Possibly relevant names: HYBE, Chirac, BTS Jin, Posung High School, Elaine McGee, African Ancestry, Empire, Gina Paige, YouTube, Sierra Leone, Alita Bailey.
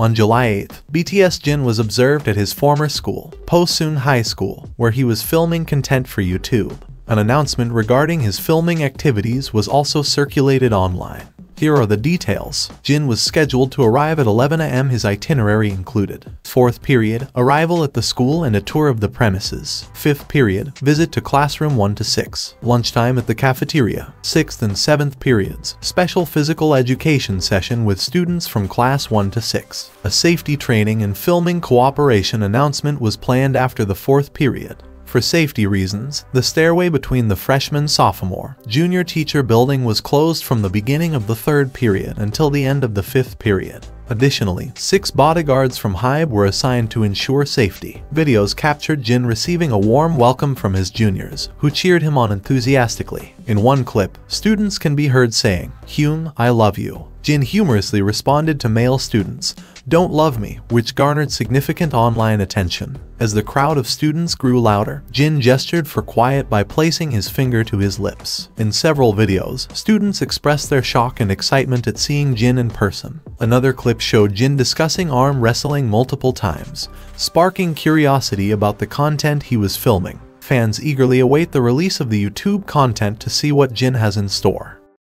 On July 8th, BTS Jin was observed at his former school, Posung High School, where he was filming content for YouTube. An announcement regarding his filming activities was also circulated online. Here are the details. Jin was scheduled to arrive at 11 a.m. His itinerary included: 4th period, arrival at the school and a tour of the premises. 5th period, visit to classroom 1 to 6. Lunchtime at the cafeteria. 6th and 7th periods, special physical education session with students from class 1 to 6. A safety training and filming cooperation announcement was planned after the 4th period. For safety reasons, the stairway between the freshman-sophomore, junior teacher building was closed from the beginning of the 3rd period until the end of the 5th period. Additionally, 6 bodyguards from HYBE were assigned to ensure safety. Videos captured Jin receiving a warm welcome from his juniors, who cheered him on enthusiastically. In one clip, students can be heard saying, "Hyun, I love you." Jin humorously responded to male students, "Don't love me," which garnered significant online attention. As the crowd of students grew louder, Jin gestured for quiet by placing his finger to his lips. In several videos, students expressed their shock and excitement at seeing Jin in person. Another clip showed Jin discussing arm wrestling multiple times, sparking curiosity about the content he was filming. Fans eagerly await the release of the YouTube content to see what Jin has in store.